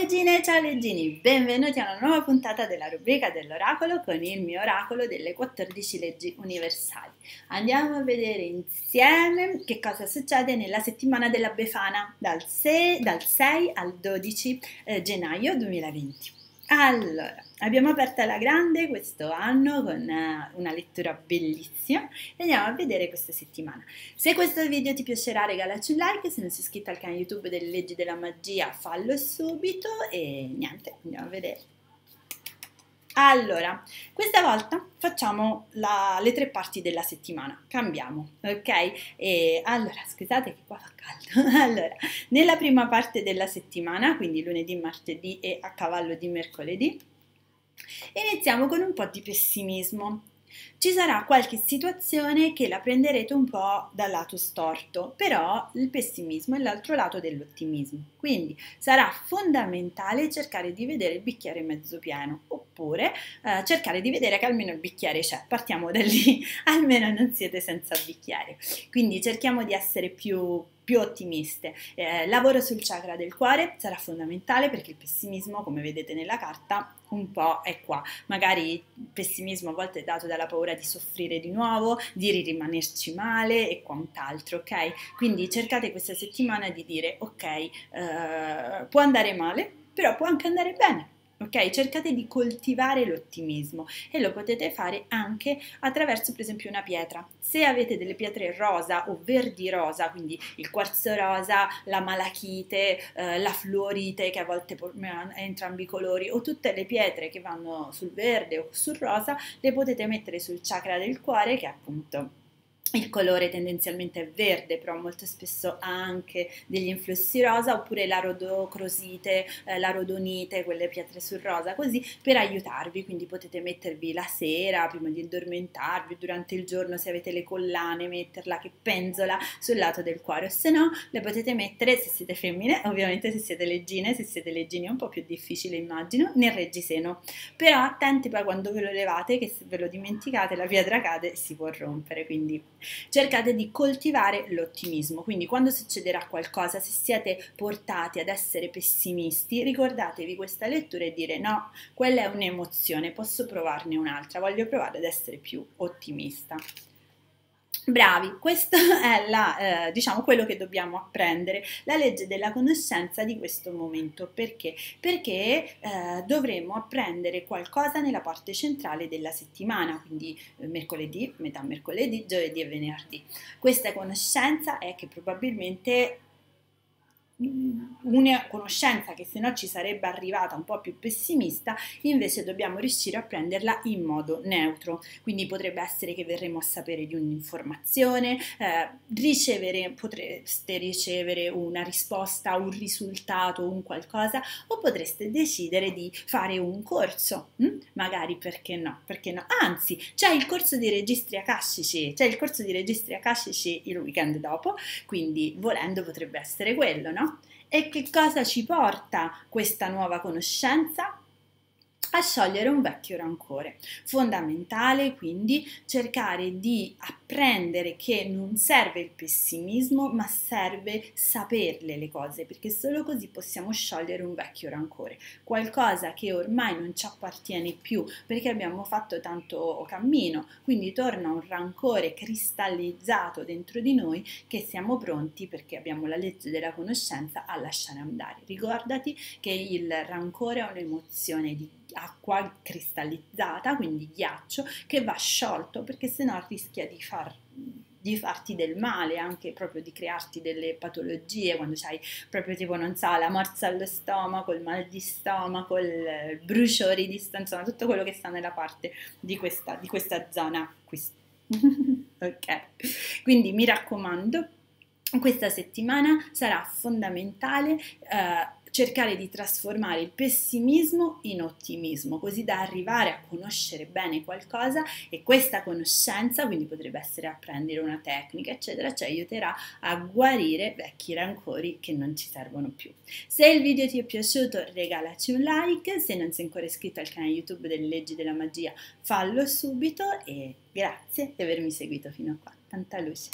leggine e ciao leggini, benvenuti a una nuova puntata della rubrica dell'oracolo con il mio oracolo delle 14 leggi universali. Andiamo a vedere insieme che cosa succede nella settimana della Befana dal 6 al 12 gennaio 2020. Allora, abbiamo aperto alla grande questo anno con una lettura bellissima e andiamo a vedere questa settimana. Se questo video ti piacerà regalaci un like, se non sei iscritto al canale YouTube delle Leggi della Magia fallo subito e niente, andiamo a vedere. Allora, questa volta facciamo le tre parti della settimana, cambiamo, ok? E allora, scusate che qua fa caldo. Allora, nella prima parte della settimana, quindi lunedì, martedì e a cavallo di mercoledì, iniziamo con un po' di pessimismo. Ci sarà qualche situazione che la prenderete un po' dal lato storto, però il pessimismo è l'altro lato dell'ottimismo, quindi sarà fondamentale cercare di vedere il bicchiere mezzo pieno, oppure cercare di vedere che almeno il bicchiere c'è, partiamo da lì, almeno non siete senza bicchiere, quindi cerchiamo di essere più ottimiste. Lavoro sul chakra del cuore sarà fondamentale perché il pessimismo, come vedete nella carta, un po' è qua. Magari il pessimismo a volte è dato dalla paura di soffrire di nuovo, di rimanerci male e quant'altro, ok? Quindi cercate questa settimana di dire, ok, può andare male, però può anche andare bene. Ok, cercate di coltivare l'ottimismo e lo potete fare anche attraverso per esempio una pietra. Se avete delle pietre rosa o verdi rosa, quindi il quarzo rosa, la malachite, la fluorite che a volte ha entrambi i colori, o tutte le pietre che vanno sul verde o sul rosa, le potete mettere sul chakra del cuore che è appunto il colore tendenzialmente è verde, però molto spesso ha anche degli influssi rosa, oppure la rodocrosite, la rodonite, quelle pietre sul rosa, così per aiutarvi, quindi potete mettervi la sera prima di addormentarvi, durante il giorno se avete le collane metterla che penzola sul lato del cuore, o se no le potete mettere, se siete femmine, ovviamente se siete leggine è un po' più difficile immagino, nel reggiseno, però attenti poi quando ve lo levate che se ve lo dimenticate la pietra cade e si può rompere, quindi cercate di coltivare l'ottimismo, quindi quando succederà qualcosa, se siete portati ad essere pessimisti, ricordatevi questa lettura e dire no, quella è un'emozione, posso provarne un'altra, voglio provare ad essere più ottimista. Bravi, questo è diciamo quello che dobbiamo apprendere, la legge della conoscenza di questo momento. Perché? Perché dovremo apprendere qualcosa nella parte centrale della settimana, quindi mercoledì, metà mercoledì, giovedì e venerdì. Questa conoscenza è che probabilmente una conoscenza che se no ci sarebbe arrivata un po' più pessimista, invece dobbiamo riuscire a prenderla in modo neutro, quindi potrebbe essere che verremo a sapere di un'informazione, potreste ricevere una risposta, un risultato, un qualcosa, o potreste decidere di fare un corso, magari perché no, anzi c'è il corso di registri akashici, il weekend dopo, quindi volendo potrebbe essere quello, no? E che cosa ci porta questa nuova conoscenza? A sciogliere un vecchio rancore. Fondamentale quindi cercare di apprendere che non serve il pessimismo, ma serve saperle le cose, perché solo così possiamo sciogliere un vecchio rancore, qualcosa che ormai non ci appartiene più perché abbiamo fatto tanto cammino, quindi torna un rancore cristallizzato dentro di noi che siamo pronti, perché abbiamo la legge della conoscenza, a lasciare andare. Ricordati che il rancore è un'emozione di acqua cristallizzata, quindi ghiaccio, che va sciolto perché sennò rischia di farti del male, anche proprio di crearti delle patologie quando c'hai proprio tipo, non so, la morsa allo stomaco, il mal di stomaco, il bruciore di stomaco, insomma tutto quello che sta nella parte di questa zona qui. Ok, quindi mi raccomando, questa settimana sarà fondamentale cercare di trasformare il pessimismo in ottimismo, così da arrivare a conoscere bene qualcosa, e questa conoscenza, quindi potrebbe essere apprendere una tecnica eccetera, ci aiuterà a guarire vecchi rancori che non ci servono più. Se il video ti è piaciuto regalaci un like, se non sei ancora iscritto al canale YouTube delle Leggi della Magia fallo subito e grazie di avermi seguito fino a qua, tanta luce!